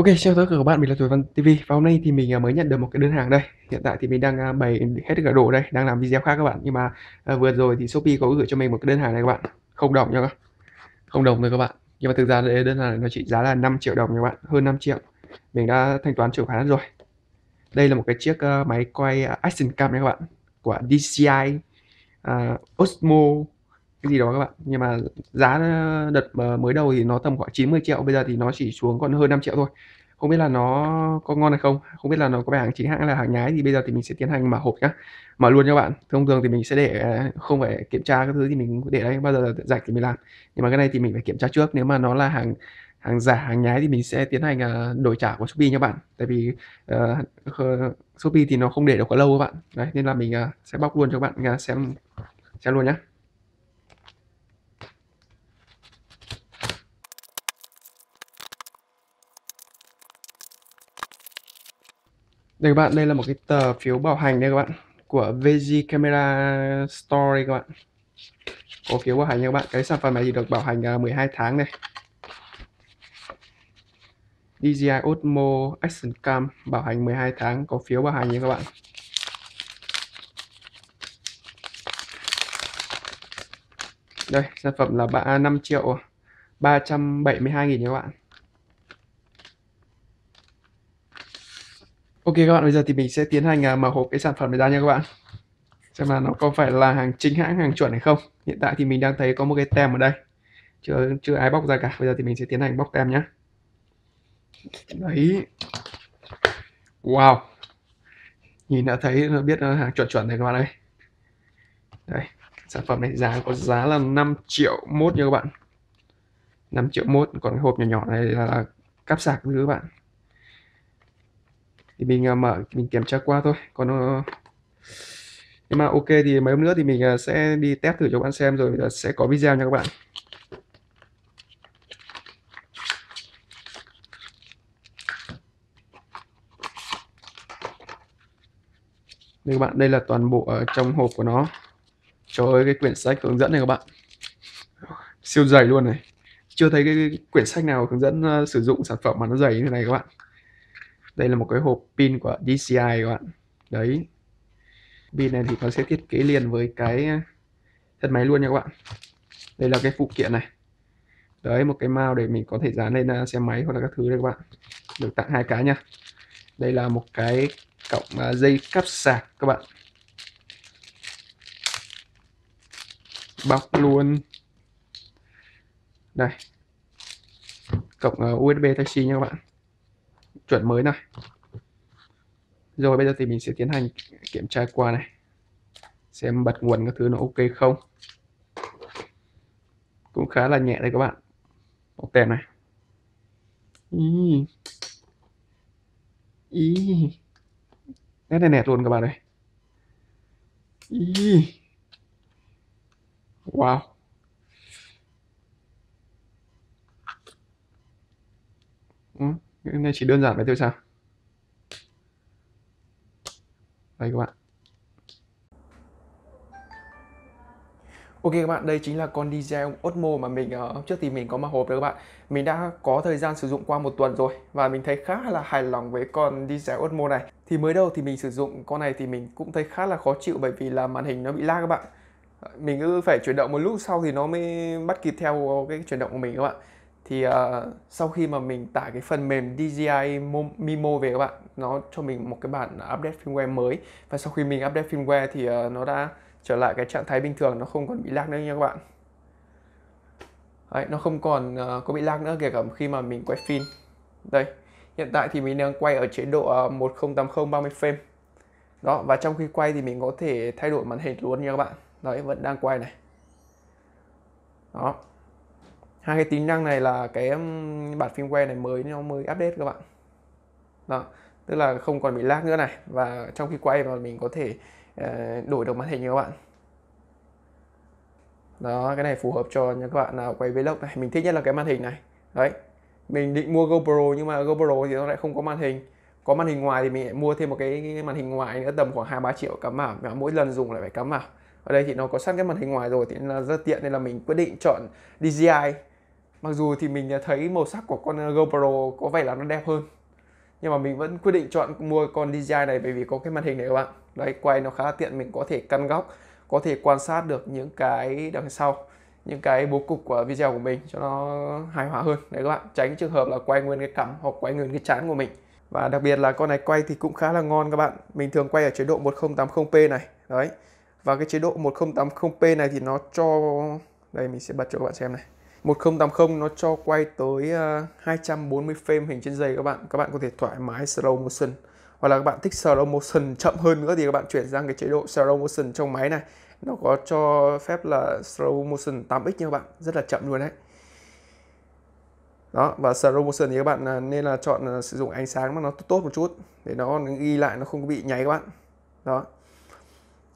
Ok, chào tất cả các bạn, mình là Thủy Văn TV. Và hôm nay thì mình mới nhận được một cái đơn hàng đây. Hiện tại thì mình đang bày hết cả đồ đây, đang làm video khác các bạn. Nhưng mà vừa rồi thì Shopee có gửi cho mình một cái đơn hàng này các bạn. Không đồng nha các bạn. Không đồng thôi các bạn. Nhưng mà thực ra đơn hàng này nó trị giá là 5 triệu đồng nha các bạn, hơn 5 triệu. Mình đã thanh toán chuyển khoản rồi. Đây là một cái chiếc máy quay Action Cam này các bạn, của DJI OSMO cái gì đó các bạn. Nhưng mà giá đợt mới đầu thì nó tầm khoảng 90 triệu, bây giờ thì nó chỉ xuống còn hơn 5 triệu thôi. Không biết là nó có ngon hay không, không biết là nó có phải hàng chính hãng hay là hàng nhái, thì bây giờ thì mình sẽ tiến hành mở hộp nhá, mở luôn các bạn. Thông thường thì mình sẽ để không phải kiểm tra các thứ thì mình để đấy, bao giờ rảnh thì mình làm. Nhưng mà cái này thì mình phải kiểm tra trước, nếu mà nó là hàng giả, hàng nhái thì mình sẽ tiến hành đổi trả của Shopee nha bạn. Tại vì Shopee thì nó không để được quá lâu các bạn đấy, nên là mình sẽ bóc luôn cho các bạn xem luôn nhá. Đây các bạn, đây là một cái tờ phiếu bảo hành đây các bạn, của VG Camera Store đây các bạn. Có phiếu bảo hành nha các bạn, cái sản phẩm này thì được bảo hành 12 tháng này. DJI Osmo Action Cam bảo hành 12 tháng, có phiếu bảo hành nha các bạn. Đây, sản phẩm là 5.372.000 nha các bạn. Ok các bạn, bây giờ thì mình sẽ tiến hành mở hộp cái sản phẩm này ra nha các bạn. Xem là nó có phải là hàng chính hãng, hàng chuẩn hay không. Hiện tại thì mình đang thấy có một cái tem ở đây, chưa ai bóc ra cả. Bây giờ thì mình sẽ tiến hành bóc tem nhé. Đấy. Wow. Nhìn đã thấy nó biết nó hàng chuẩn rồi các bạn ơi. Đây, sản phẩm này có giá là 5.1 triệu nha các bạn. 5.1 triệu, còn cái hộp nhỏ nhỏ này là cáp sạc nữa các bạn. Thì mình kiểm tra qua thôi, còn nếu mà ok thì mấy hôm nữa thì mình sẽ đi test thử cho các bạn xem, rồi sẽ có video nha các bạn. Đây các bạn, đây là toàn bộ ở trong hộp của nó. Trời ơi, cái quyển sách hướng dẫn này các bạn, siêu dày luôn này. Chưa thấy cái quyển sách nào hướng dẫn sử dụng sản phẩm mà nó dày như thế này các bạn. Đây là một cái hộp pin của DJI các bạn. Đấy. Pin này thì nó sẽ thiết kế liền với cái thân máy luôn nha các bạn. Đây là cái phụ kiện này. Đấy, một cái mount để mình có thể dán lên xe máy hoặc là các thứ đấy các bạn. Được tặng 2 cái nha. Đây là một cái cọng dây cắp sạc các bạn. Bọc luôn. Đây. Cổng USB Type-C nha các bạn. Chuẩn mới này. Rồi bây giờ thì mình sẽ tiến hành kiểm tra qua này, xem bật nguồn các thứ nó ok không. Cũng khá là nhẹ đây các bạn. Bọc tem này. Nét này nẹt luôn các bạn ơi. Wow. Cái này chỉ đơn giản vậy thôi sao? Đây các bạn. Ok các bạn, đây chính là con DJI Osmo mà mình hôm trước thì mình có mở hộp đấy các bạn. Mình đã có thời gian sử dụng qua 1 tuần rồi và mình thấy khá là hài lòng với con DJI Osmo này. Thì mới đầu thì mình sử dụng con này thì mình cũng thấy khá là khó chịu, bởi vì là màn hình nó bị lag các bạn. Mình cứ phải chuyển động một lúc sau thì nó mới bắt kịp theo cái chuyển động của mình các bạn. Thì sau khi mà mình tải cái phần mềm DJI MIMO về các bạn, nó cho mình một cái bản update firmware mới. Và sau khi mình update firmware thì nó đã trở lại cái trạng thái bình thường, nó không còn bị lag nữa nha các bạn. Đấy, nó không còn có bị lag nữa, kể cả khi mà mình quay phim. Đây, hiện tại thì mình đang quay ở chế độ 1080 30 frame. Đó, và trong khi quay thì mình có thể thay đổi màn hình luôn nha các bạn. Đấy, vẫn đang quay này. Đó. 2 cái tính năng này là cái bản firmware này mới update các bạn. Đó, tức là không còn bị lag nữa này, và trong khi quay mà mình có thể đổi được màn hình nha các bạn. Đó, cái này phù hợp cho các bạn nào quay vlog này, mình thích nhất là cái màn hình này. Đấy. Mình định mua GoPro nhưng mà GoPro thì nó lại không có màn hình. Có màn hình ngoài thì mình lại mua thêm một cái màn hình ngoài nữa, tầm khoảng 2-3 triệu cắm vào, và mỗi lần dùng lại phải cắm vào. Ở đây thì nó có sẵn cái màn hình ngoài rồi thì là rất tiện, nên là mình quyết định chọn DJI Mặc dù thì mình thấy màu sắc của con GoPro có vẻ là nó đẹp hơn, nhưng mà mình vẫn quyết định chọn mua con DJI này bởi vì có cái màn hình này các bạn. Đấy, quay nó khá là tiện, mình có thể căn góc, có thể quan sát được những cái đằng sau, những cái bố cục của video của mình cho nó hài hòa hơn. Đấy các bạn, tránh trường hợp là quay nguyên cái cằm hoặc quay nguyên cái trán của mình. Và đặc biệt là con này quay thì cũng khá là ngon các bạn. Mình thường quay ở chế độ 1080p này. Đấy. Và cái chế độ 1080p này thì nó cho... Đây mình sẽ bật cho các bạn xem này. 1080 nó cho quay tới 240 frame hình trên giây các bạn. Các bạn có thể thoải mái slow motion. Hoặc là các bạn thích slow motion chậm hơn nữa thì các bạn chuyển sang cái chế độ slow motion trong máy này. Nó có cho phép là slow motion 8x nha các bạn. Rất là chậm luôn đấy. Đó, và slow motion thì các bạn nên là chọn sử dụng ánh sáng mà nó tốt một chút để nó ghi lại, nó không bị nháy các bạn. Đó.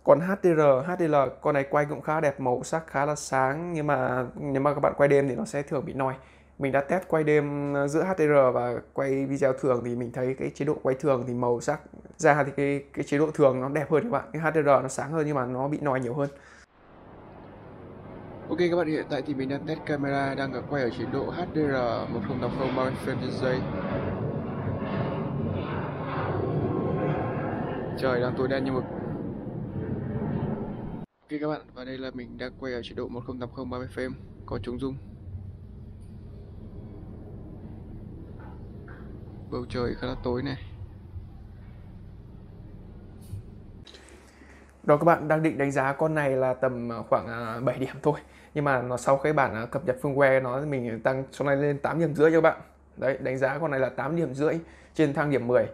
Còn HDR, con này quay cũng khá đẹp, màu sắc khá là sáng, nhưng mà nếu mà các bạn quay đêm thì nó sẽ thường bị noi. Mình đã test quay đêm giữa HDR và quay video thường thì mình thấy cái chế độ quay thường thì màu sắc ra thì cái chế độ thường nó đẹp hơn các bạn. Cái HDR nó sáng hơn nhưng mà nó bị noi nhiều hơn. Ok các bạn, hiện tại thì mình đang test camera, đang quay ở chế độ HDR 1080 30 frame trên giây. Trời đang tối đen như mực. Ok các bạn, và đây là mình đang quay ở chế độ 1080 30 frame có chống rung. Bầu trời khá là tối này. Đó, các bạn đang định đánh giá con này là tầm khoảng 7 điểm thôi. Nhưng mà nó sau cái bản cập nhật firmware nó mình tăng sau này lên 8,5 điểm cho các bạn. Đấy, đánh giá con này là 8,5 điểm trên thang điểm 10.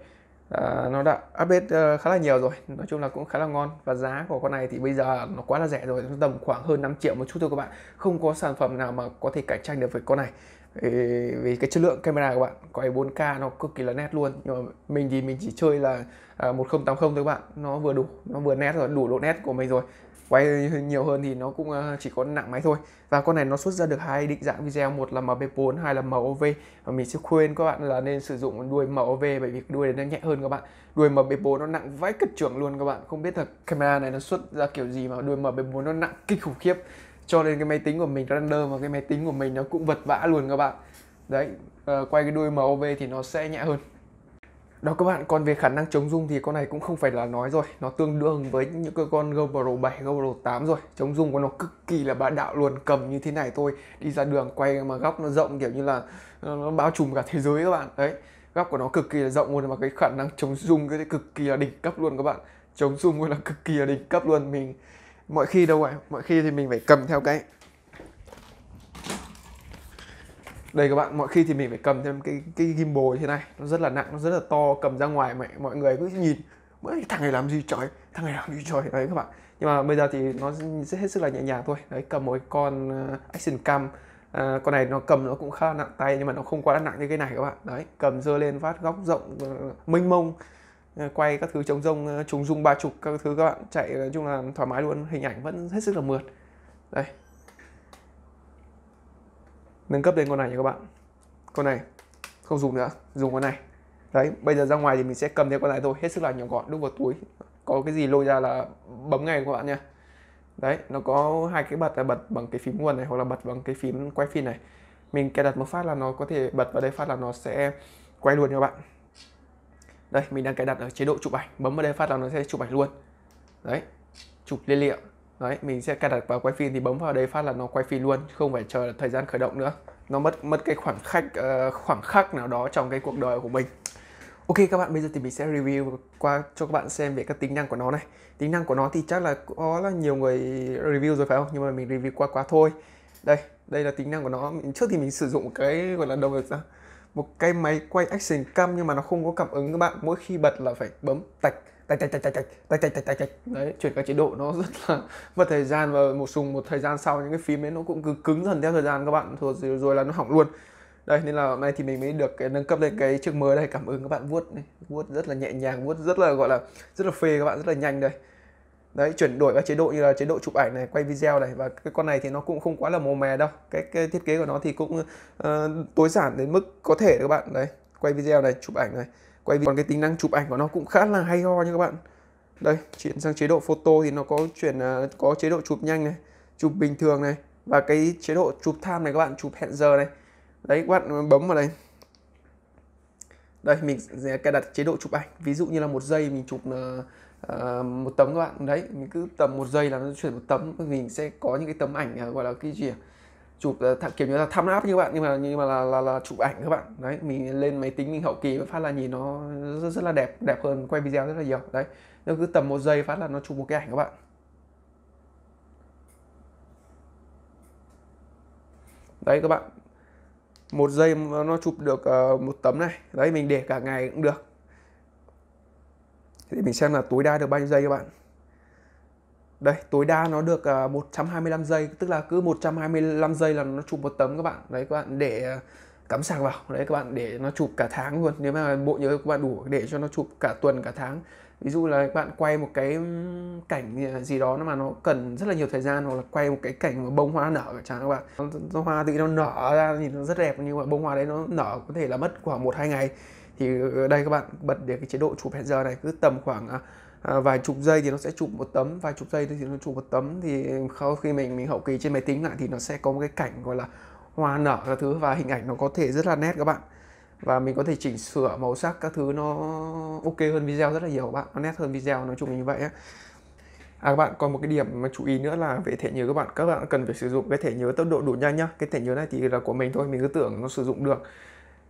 Nó đã update khá là nhiều rồi, nói chung là cũng khá là ngon. Và giá của con này thì bây giờ nó quá là rẻ rồi, nó tầm khoảng hơn 5 triệu một chút thôi các bạn. Không có sản phẩm nào mà có thể cạnh tranh được với con này. Vì cái chất lượng camera của bạn, quay 4K nó cực kỳ là nét luôn. Nhưng mà mình thì mình chỉ chơi là 1080 thôi các bạn. Nó vừa đủ, nó vừa nét rồi, đủ độ nét của mình rồi. Quay nhiều hơn thì nó cũng chỉ có nặng máy thôi. Và con này nó xuất ra được hai định dạng video, một là MP4, hai là MOV. Và mình sẽ khuyên các bạn là nên sử dụng đuôi MOV bởi vì đuôi này nó nhẹ hơn các bạn. Đuôi MP4 nó nặng vãi cất trưởng luôn các bạn. Không biết là camera này nó xuất ra kiểu gì mà đuôi MP4 nó nặng kinh khủng khiếp. Cho nên cái máy tính của mình render và cái máy tính của mình nó cũng vật vã luôn các bạn. Đấy, quay cái đuôi MOV thì nó sẽ nhẹ hơn. Đó các bạn, còn về khả năng chống rung thì con này cũng không phải là nói rồi. Nó tương đương với những cái con GoPro 7, GoPro 8 rồi. Chống rung của nó cực kỳ là bá đạo luôn. Cầm như thế này thôi, đi ra đường quay mà góc nó rộng kiểu như là nó bao trùm cả thế giới các bạn. Đấy, góc của nó cực kỳ là rộng luôn, mà cái khả năng chống rung cái cực kỳ là đỉnh cấp luôn các bạn. Chống rung là cực kỳ là đỉnh cấp luôn. Mình mọi khi đâu ạ, mọi khi thì mình phải cầm theo cái đây các bạn, mọi khi thì mình phải cầm thêm cái gimbal như thế này, nó rất là nặng, nó rất là to, cầm ra ngoài mẹ mọi người cứ nhìn thằng này làm gì trời, thằng này làm gì trời đấy các bạn. Nhưng mà bây giờ thì nó sẽ hết sức là nhẹ nhàng thôi. Đấy, cầm một con action cam, con này nó cầm nó cũng khá là nặng tay nhưng mà nó không quá nặng như cái này các bạn. Đấy, cầm dơ lên phát góc rộng mênh mông, quay các thứ chống rung 30 các thứ các bạn, chạy nói chung là thoải mái luôn, hình ảnh vẫn hết sức là mượt. Đây, nâng cấp lên con này nha các bạn. Con này không dùng nữa, dùng con này. Đấy, bây giờ ra ngoài thì mình sẽ cầm theo con này thôi, hết sức là nhỏ gọn, đút vào túi, có cái gì lôi ra là bấm ngay các bạn nha. Đấy, nó có hai cái bật, là bật bằng cái phím nguồn này hoặc là bật bằng cái phím quay phim này. Mình cài đặt một phát là nó có thể bật vào đây phát là nó sẽ quay luôn nha các bạn. Đây, mình đang cài đặt ở chế độ chụp ảnh, bấm vào đây phát là nó sẽ chụp ảnh luôn. Đấy, chụp liên liệu. Đấy, mình sẽ cài đặt vào quay phim thì bấm vào đây phát là nó quay phim luôn, không phải chờ thời gian khởi động nữa. Nó mất cái khoảng khắc nào đó trong cái cuộc đời của mình. Ok các bạn, bây giờ thì mình sẽ review qua cho các bạn xem về các tính năng của nó này. Tính năng của nó thì chắc là có là nhiều người review rồi phải không? Nhưng mà mình review qua thôi. Đây là tính năng của nó. Trước thì mình sử dụng cái gọi là một cái máy quay action cam nhưng mà nó không có cảm ứng các bạn. Mỗi khi bật là phải bấm tạch tạch tạch. Đấy, chuyển các chế độ nó rất là mất thời gian và một thời gian sau những cái phím ấy nó cũng cứ cứng dần theo thời gian các bạn, rồi là nó hỏng luôn. Đây, nên là hôm nay thì mình mới được nâng cấp lên cái chức mới đây, cảm ứng các bạn, vuốt này, vuốt rất là nhẹ nhàng, vuốt rất là gọi là rất là phê các bạn, rất là nhanh đây. Đấy, chuyển đổi các chế độ như là chế độ chụp ảnh này, quay video này. Và cái con này thì nó cũng không quá là màu mè đâu. Cái thiết kế của nó thì cũng tối giản đến mức có thể các bạn. Đấy, quay video này, chụp ảnh này, quay video. Còn cái tính năng chụp ảnh của nó cũng khá là hay ho nha các bạn. Đây, chuyển sang chế độ photo thì nó có có chế độ chụp nhanh này, chụp bình thường này, Và cái chế độ chụp time này các bạn, chụp hẹn giờ này. Đấy, các bạn bấm vào đây. Đây, mình sẽ cài đặt chế độ chụp ảnh. Ví dụ như là 1 giây mình chụp một tấm các bạn. Đấy, mình cứ tầm 1 giây là nó chuyển một tấm. Mình sẽ có những cái tấm ảnh gọi là cái gì à? Chụp kiểu như là thumb up như bạn, nhưng mà là chụp ảnh các bạn. Đấy, mình lên máy tính mình hậu kỳ phát là nhìn nó rất là đẹp, đẹp hơn quay video rất là nhiều. Đấy, nó cứ tầm 1 giây phát là nó chụp một cái ảnh các bạn. Đấy các bạn, 1 giây nó chụp được một tấm này. Đấy, mình để cả ngày cũng được. Thì mình xem là tối đa được bao nhiêu giây các bạn. Đây, tối đa nó được 125 giây, tức là cứ 125 giây là nó chụp một tấm các bạn. Đấy, các bạn để cắm sạc vào. Đấy, các bạn để nó chụp cả tháng luôn. Nếu mà bộ nhớ các bạn đủ để cho nó chụp cả tuần, cả tháng. Ví dụ là các bạn quay một cái cảnh gì đó mà nó cần rất là nhiều thời gian, hoặc là quay một cái cảnh mà bông hoa nở chẳng hạn các bạn. Nó hoa tự nó nở ra nhìn nó rất đẹp, nhưng mà bông hoa đấy nó nở có thể là mất khoảng 1-2 ngày. Thì đây các bạn bật để cái chế độ chụp hẹn giờ này, cứ tầm khoảng vài chục giây thì nó sẽ chụp một tấm, vài chục giây thì nó chụp một tấm. Thì sau khi mình hậu kỳ trên máy tính lại thì nó sẽ có một cái cảnh gọi là hoa nở các thứ, và hình ảnh nó có thể rất là nét các bạn. Và mình có thể chỉnh sửa màu sắc các thứ, nó ok hơn video rất là nhiều các bạn, nó nét hơn video, nói chung là như vậy á. Các bạn, còn một cái điểm mà chú ý nữa là về thẻ nhớ các bạn. Các bạn cần phải sử dụng cái thẻ nhớ tốc độ đủ nhanh nhá. Cái thẻ nhớ này thì là của mình thôi, mình cứ tưởng nó sử dụng được,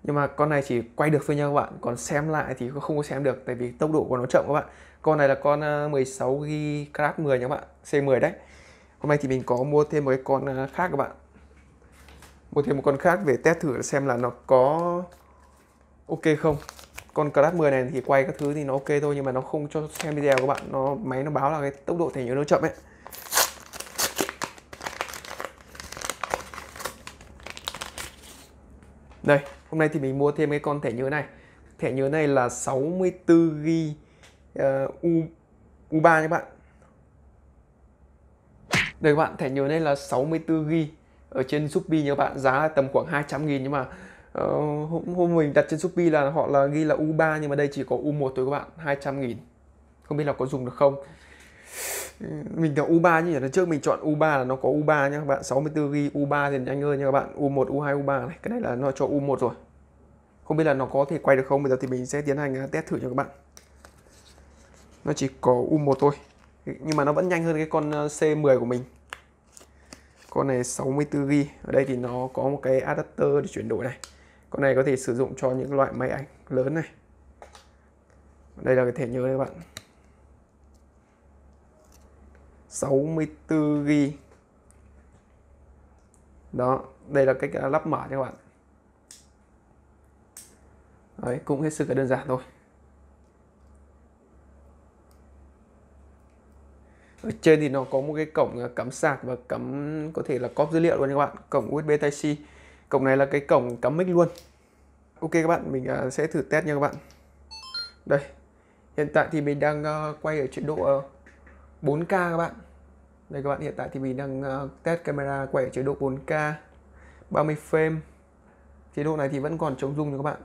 nhưng mà con này chỉ quay được thôi nha các bạn, còn xem lại thì không có xem được, tại vì tốc độ của nó chậm các bạn. Con này là con 16GB class 10 nha các bạn, C10 đấy. Hôm nay thì mình có mua thêm một cái con khác các bạn, mua thêm một con khác về test thử xem là nó có ok không. Con class 10 này thì quay các thứ thì nó ok thôi, nhưng mà nó không cho xem video các bạn, nó máy nó báo là cái tốc độ thẻ nhớ nó chậm ấy. Đây, hôm nay thì mình mua thêm cái con thẻ nhớ này. Thẻ nhớ này là 64GB U3 nha các bạn. Đây các bạn, thẻ nhớ này là 64GB ở trên Shopee nha các bạn, giá là tầm khoảng 200.000, nhưng mà hôm mình đặt trên Shopee là họ là ghi là U3, nhưng mà đây chỉ có U1 thôi các bạn, 200.000. Không biết là có dùng được không. Mình chọn U3 nhỉ, trước mình chọn U3 là nó có U3 nhá các bạn, 64GB U3 thì nhanh hơn nha các bạn. U1, U2, U3 này, cái này là nó cho U1 rồi. Không biết là nó có thể quay được không, bây giờ thì mình sẽ tiến hành test thử cho các bạn. Nó chỉ có U1 thôi, nhưng mà nó vẫn nhanh hơn cái con C10 của mình. Con này 64GB, ở đây thì nó có một cái adapter để chuyển đổi này. Con này có thể sử dụng cho những loại máy ảnh lớn này. Đây là cái thẻ nhớ đấy các bạn, 64GB. Đó, đây là cách lắp mở nha các bạn. Đấy, cũng hết sức là đơn giản thôi. Ở trên thì nó có một cái cổng cắm sạc và cắm có thể là cóp dữ liệu luôn các bạn, cổng USB Type-C. Cổng này là cái cổng cắm mic luôn. Ok các bạn, mình sẽ thử test nha các bạn. Đây, hiện tại thì mình đang quay ở chế độ 4K các bạn. Đây các bạn, hiện tại thì mình đang test camera quay ở chế độ 4K 30 frame. Chế độ này thì vẫn còn chống rung nha các bạn.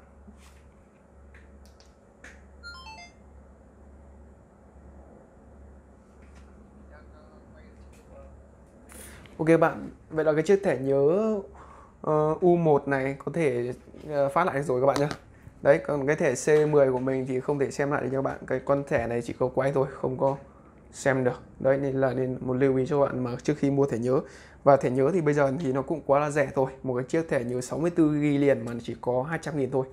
Ok bạn, vậy là cái chiếc thẻ nhớ U1 này có thể phát lại rồi các bạn nhé. Đấy, còn cái thẻ C10 của mình thì không thể xem lại được cho các bạn. Cái con thẻ này chỉ có quay thôi, không có xem được. Đấy, nên một lưu ý cho bạn mà trước khi mua thẻ nhớ. Và thẻ nhớ thì bây giờ thì nó cũng quá là rẻ thôi. Một cái chiếc thẻ nhớ 64GB liền mà chỉ có 200.000 thôi,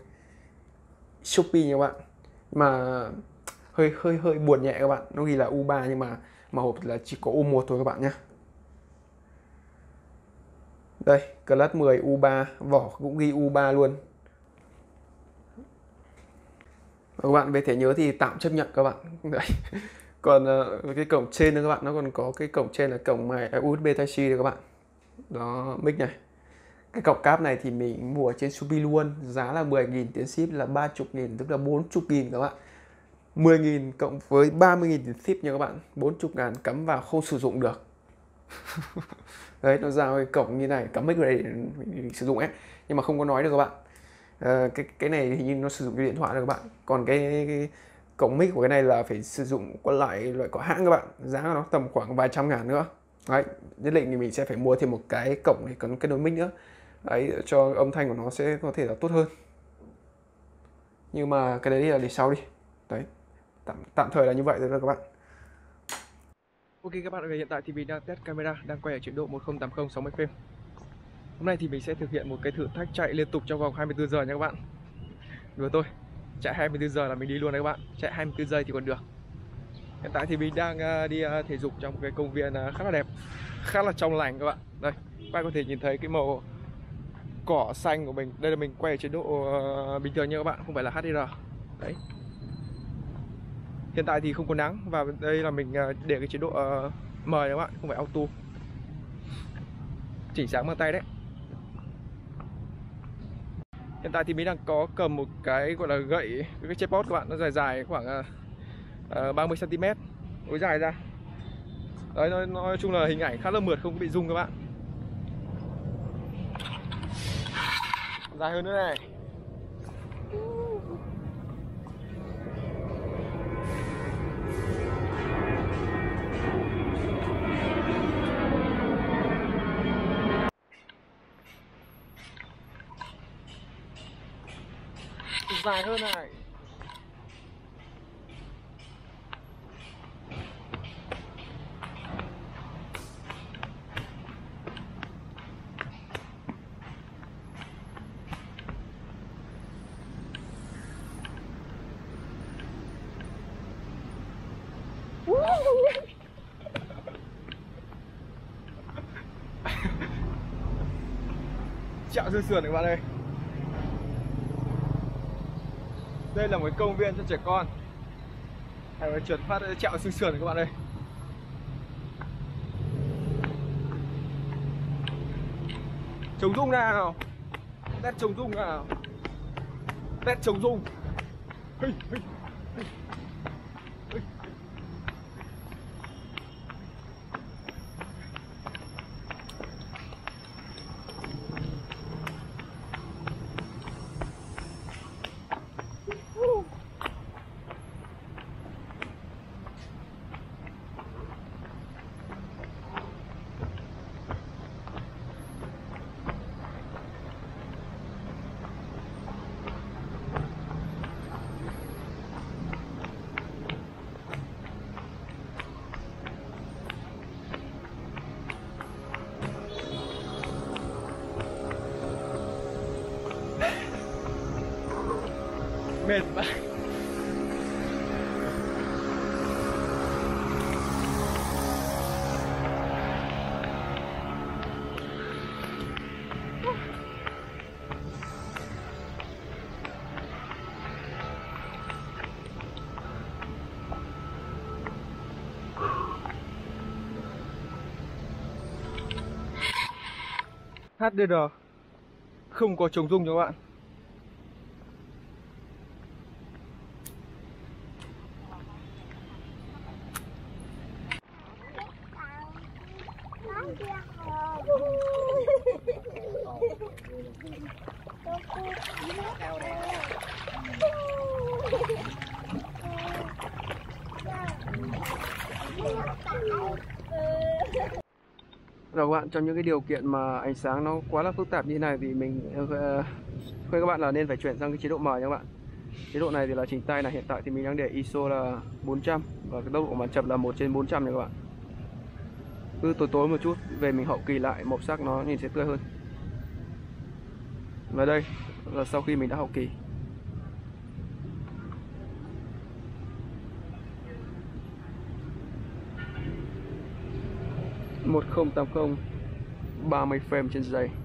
Shopee nha các bạn. Mà hơi buồn nhẹ các bạn, nó ghi là U3 nhưng mà hộp là chỉ có U1 thôi các bạn nhé. Đây, class 10 U3, vỏ cũng ghi U3 luôn. Các bạn, về thẻ nhớ thì tạm chấp nhận các bạn. Đấy. Còn cái cổng trên nữa các bạn, nó còn có cái cổng trên là cổng này USB Type-C này các bạn. Đó, mic này. Cái cọc cáp này thì mình mua trên Shopee luôn, giá là 10.000, tiền ship là 30.000, tức là 40.000 các bạn. 10.000 cộng với 30.000 tiền ship nha các bạn, 40.000 cắm vào không sử dụng được. Đấy, nó ra cái cổng như này, cắm mic vào đây để mình sử dụng ấy, nhưng mà không có nói được các bạn. Cái này hình như nó sử dụng cái điện thoại được các bạn. Còn cái cổng mic của cái này là phải sử dụng loại có hãng các bạn, giá của nó tầm khoảng vài trăm ngàn nữa. Đấy, nhất định thì mình sẽ phải mua thêm một cái cổng để cắm kết nối mic nữa. Đấy, cho âm thanh của nó sẽ có thể là tốt hơn. Nhưng mà cái đấy là để sau đi. Đấy, tạm thời là như vậy rồi đó các bạn. Ok các bạn ơi, hiện tại thì mình đang test camera, đang quay ở chế độ 1080 60 frame. Hôm nay thì mình sẽ thực hiện một cái thử thách chạy liên tục trong vòng 24 giờ nha các bạn. Đùa tôi, chạy 24 giờ là mình đi luôn đấy các bạn. Chạy 24 giây thì còn được. Hiện tại thì mình đang đi thể dục trong một cái công viên khá là đẹp, khá là trong lành các bạn. Đây, các bạn có thể nhìn thấy cái màu cỏ xanh của mình. Đây là mình quay ở chế độ bình thường nha các bạn, không phải là HDR. Đấy. Hiện tại thì không có nắng và đây là mình để cái chế độ M các bạn, không phải auto. Chỉnh sáng bằng tay đấy. Hiện tại thì mình đang có cầm một cái gọi là gậy, cái tripod các bạn, nó dài dài khoảng 30 cm, nối dài ra. Đấy, nói chung là hình ảnh khá là mượt, không bị rung các bạn. Dài hơn nữa này. Dài hơn này. Chạo dư sườn các bạn ơi. Đây là một cái công viên cho trẻ con. Hãy trượt phát chạo xương sườn các bạn ơi. Chống rung nào. Test chống rung nào. Test chống rung. Mệt quá. HDR không có chống rung cho các bạn. Rồi các bạn, trong những cái điều kiện mà ánh sáng nó quá là phức tạp như thế này thì mình khuyên các bạn là nên phải chuyển sang cái chế độ mờ nha các bạn. Chế độ này thì là chỉnh tay này, hiện tại thì mình đang để ISO là 400 và cái tốc độ màn chập là 1/400 này các bạn. Cứ tối tối một chút, về mình hậu kỳ lại màu sắc nó nhìn sẽ tươi hơn. Và đây là sau khi mình đã hậu kỳ. Một 1080 30 frame trên giây.